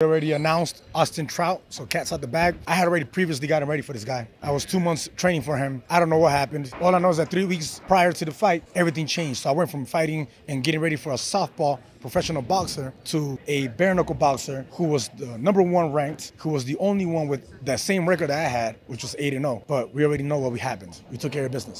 Already announced Austin Trout, so cat's out the bag. I had already previously gotten ready for this guy. I was 2 months training for him. I don't know what happened. All I know is that 3 weeks prior to the fight, everything changed. So I went from fighting and getting ready for a softball professional boxer to a bare knuckle boxer who was the #1 ranked, who was the only one with that same record that I had, which was 8-0. But we already know what happened. We took care of business.